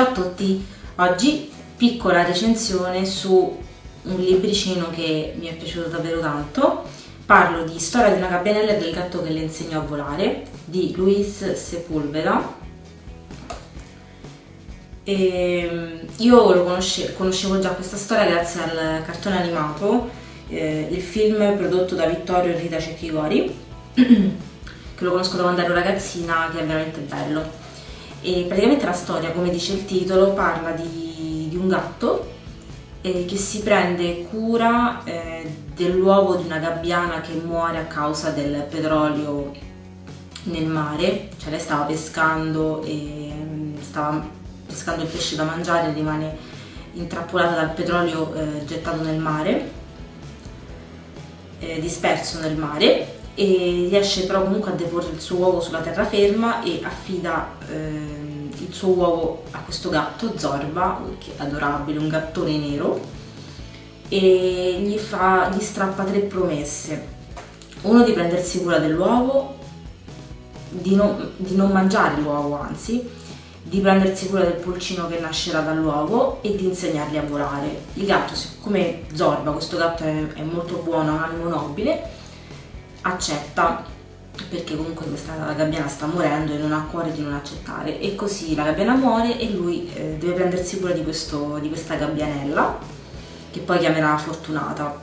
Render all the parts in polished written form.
Ciao a tutti, oggi piccola recensione su un libricino che mi è piaciuto davvero tanto. Parlo di Storia di una gabbianella e del gatto che le insegnò a volare di Luis Sepúlveda. Io lo conoscevo già questa storia grazie al cartone animato, il film prodotto da Vittorio e Rita Cecchi Gori, che lo conosco da quando ero ragazzina, che è veramente bello. E praticamente la storia, come dice il titolo, parla di un gatto che si prende cura dell'uovo di una gabbiana che muore a causa del petrolio nel mare. Cioè, lei stava pescando e stava pescando il pesce da mangiare e rimane intrappolata dal petrolio gettato nel mare, disperso nel mare, e riesce però comunque a deporre il suo uovo sulla terraferma e affida il suo uovo a questo gatto, Zorba, che è adorabile, un gattone nero, e gli strappa tre promesse: uno di prendersi cura dell'uovo, di non mangiare l'uovo, anzi, di prendersi cura del pulcino che nascerà dall'uovo e di insegnargli a volare. Il gatto, siccome Zorba, questo gatto, è molto buono, ha un animo nobile, accetta, perché comunque la gabbiana sta morendo e non ha cuore di non accettare, e così la gabbiana muore e lui deve prendersi cura di questa gabbianella, che poi chiamerà Fortunata.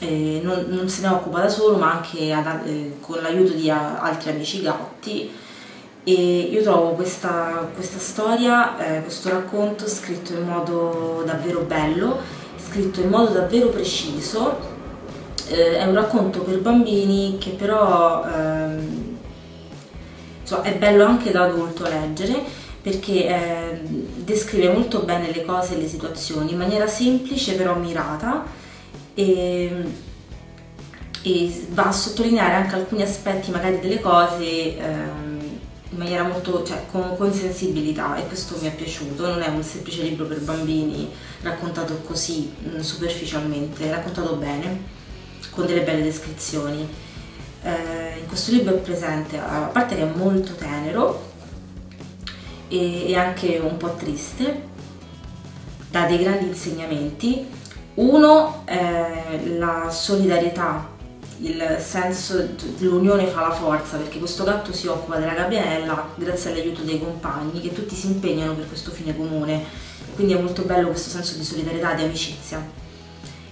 Non se ne occupa da solo, ma anche con l'aiuto di altri amici gatti, e io trovo questa storia, questo racconto scritto in modo davvero bello, scritto in modo davvero preciso. È un racconto per bambini che però è bello anche da adulto leggere, perché descrive molto bene le cose e le situazioni in maniera semplice però mirata, e va a sottolineare anche alcuni aspetti magari delle cose in maniera molto, con sensibilità, e questo mi è piaciuto. Non è un semplice libro per bambini raccontato così superficialmente, è raccontato bene, con delle belle descrizioni. In questo libro è presente, a parte che è molto tenero e anche un po' triste, dà dei grandi insegnamenti. Uno è la solidarietà, il senso dell'unione fa la forza, perché questo gatto si occupa della gabbianella grazie all'aiuto dei compagni, che tutti si impegnano per questo fine comune, quindi è molto bello questo senso di solidarietà e di amicizia.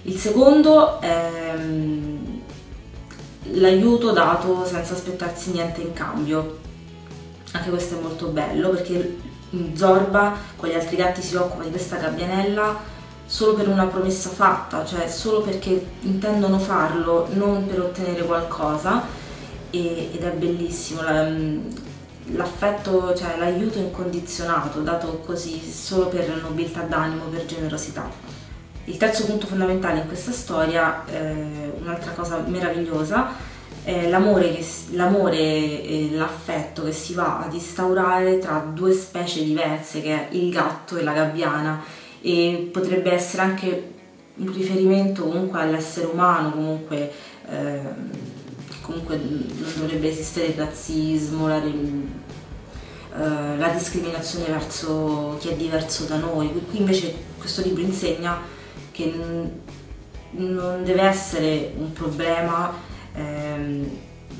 Il secondo è l'aiuto dato senza aspettarsi niente in cambio. Anche questo è molto bello, perché Zorba con gli altri gatti si occupa di questa gabbianella solo per una promessa fatta, cioè solo perché intendono farlo, non per ottenere qualcosa, ed è bellissimo l'affetto, cioè l'aiuto incondizionato dato così solo per nobiltà d'animo, per generosità. Il terzo punto fondamentale in questa storia, un'altra cosa meravigliosa, è l'amore e l'affetto che si va ad instaurare tra due specie diverse, che è il gatto e la gabbiana, e potrebbe essere anche un riferimento comunque all'essere umano, comunque non dovrebbe esistere il razzismo, la discriminazione verso chi è diverso da noi. Qui invece questo libro insegna che non deve essere un problema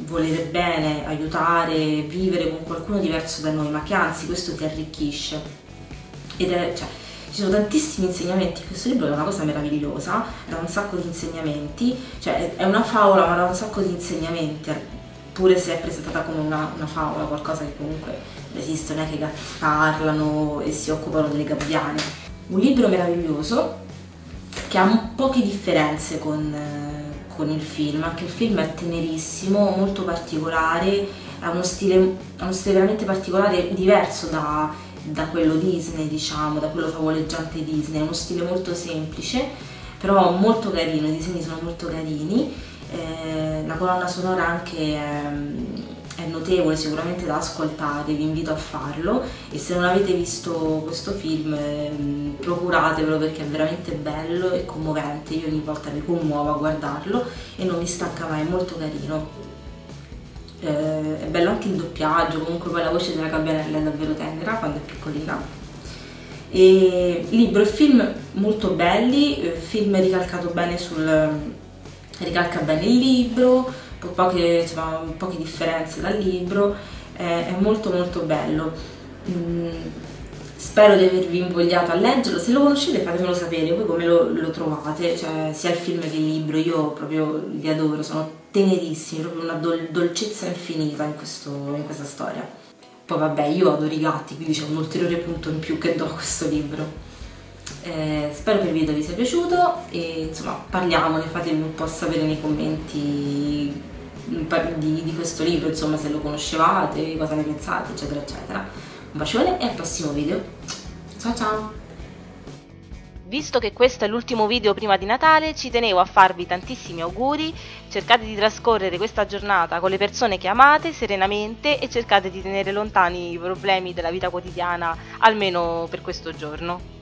volere bene, aiutare, vivere con qualcuno diverso da noi, ma che anzi questo ti arricchisce. Ci sono tantissimi insegnamenti in questo libro, che è una cosa meravigliosa, dà un sacco di insegnamenti, è una favola ma dà un sacco di insegnamenti, pure se è presentata come una favola, qualcosa che comunque esiste, non è che i gatti parlano e si occupano delle gabbiane. Un libro meraviglioso, che ha poche differenze con il film. Anche il film è tenerissimo, molto particolare, ha uno stile veramente particolare, diverso da quello Disney, diciamo, da quello favoleggiante Disney. È uno stile molto semplice, però molto carino, i disegni sono molto carini, la colonna sonora anche è notevole, sicuramente da ascoltare, vi invito a farlo, e se non avete visto questo film procuratevelo, perché è veramente bello e commovente. Io ogni volta mi commuovo a guardarlo e non mi stacca mai, è molto carino, è bello anche il doppiaggio, comunque poi la voce della gabbianella è davvero tenera quando è piccolina. E libro e film molto belli, film ricalcato bene ricalca bene il libro, poche differenze dal libro, è molto molto bello. Spero di avervi invogliato a leggerlo, se lo conoscete fatemelo sapere voi come lo trovate, cioè, sia il film che il libro, io proprio li adoro, sono tenerissimi, proprio una dolcezza infinita in questa storia. Poi vabbè, io adoro i gatti, quindi c'è un ulteriore punto in più che do a questo libro. Spero che il video vi sia piaciuto e insomma parliamone, fatemi un po' sapere nei commenti di questo libro, insomma se lo conoscevate, cosa ne pensate, eccetera eccetera. Un bacione e al prossimo video, ciao ciao! Visto che questo è l'ultimo video prima di Natale, ci tenevo a farvi tantissimi auguri, cercate di trascorrere questa giornata con le persone che amate serenamente e cercate di tenere lontani i problemi della vita quotidiana, almeno per questo giorno.